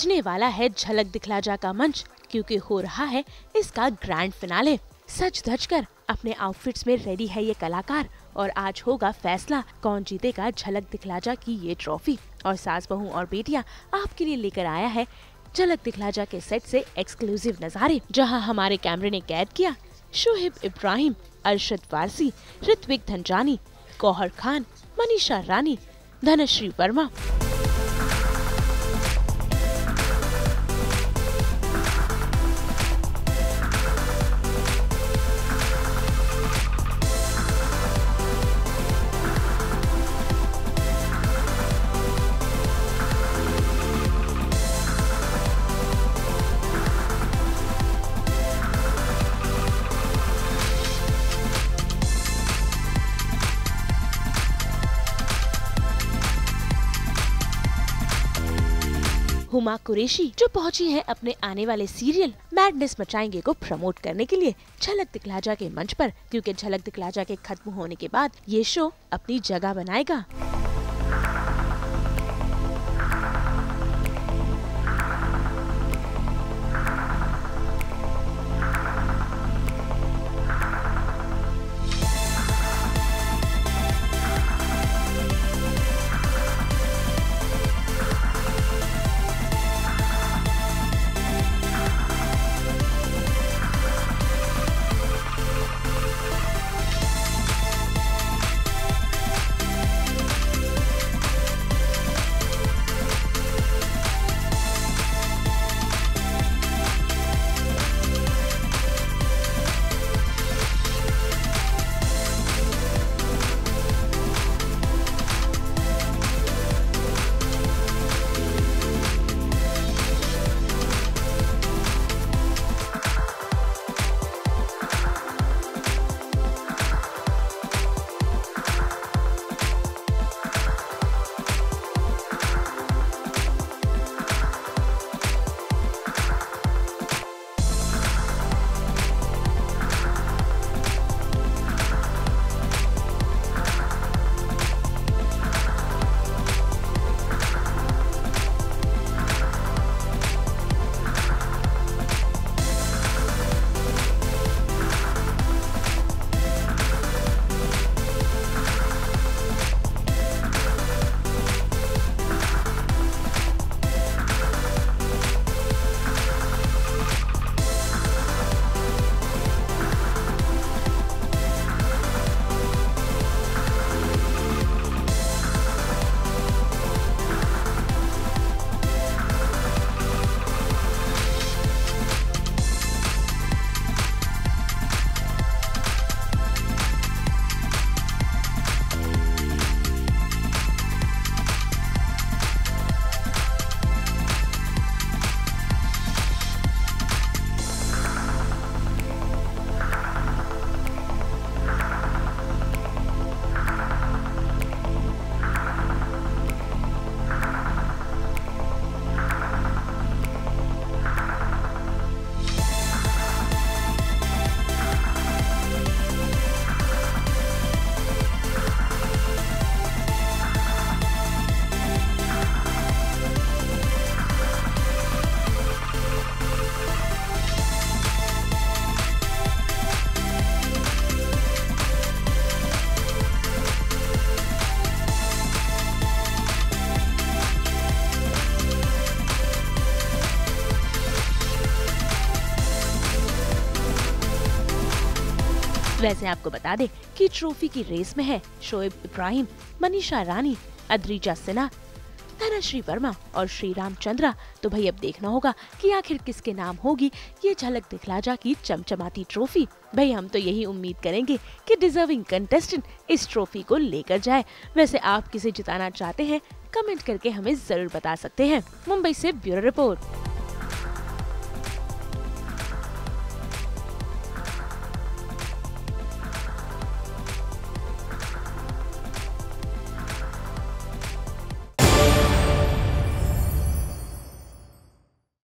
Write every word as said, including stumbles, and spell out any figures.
सजने वाला है झलक दिखलाजा का मंच, क्योंकि हो रहा है इसका ग्रैंड फिनाले। सच धज कर अपने आउटफिट्स में रेडी है ये कलाकार और आज होगा फैसला कौन जीतेगा झलक दिखलाजा की ये ट्रॉफी। और सास बहू और बेटियां आपके लिए लेकर आया है झलक दिखलाजा के सेट से एक्सक्लूसिव नज़ारे, जहां हमारे कैमरे ने कैद किया शोएब इब्राहिम अरशद वारसी, ऋत्विक धनजानी, गौहर खान, मनीषा रानी, धनश्री वर्मा। हुमा कुरेशी जो पहुंची है अपने आने वाले सीरियल मैडनेस मचाएंगे को प्रमोट करने के लिए झलक दिखलाजा के मंच पर, क्योंकि झलक दिखलाजा के खत्म होने के बाद ये शो अपनी जगह बनाएगा। वैसे आपको बता दें कि ट्रॉफी की रेस में है शोएब इब्राहिम, मनीषा रानी, अद्रिजा सेना, धनश्री वर्मा और श्री रामचंद्रा। तो भाई अब देखना होगा कि आखिर किसके नाम होगी ये झलक दिखलाजा की चमचमाती ट्रॉफी। भाई हम तो यही उम्मीद करेंगे कि डिजर्विंग कंटेस्टेंट इस ट्रॉफी को लेकर जाए। वैसे आप किसे जिताना चाहते हैं, कमेंट करके हमें जरूर बता सकते हैं। मुंबई से ब्यूरो रिपोर्ट।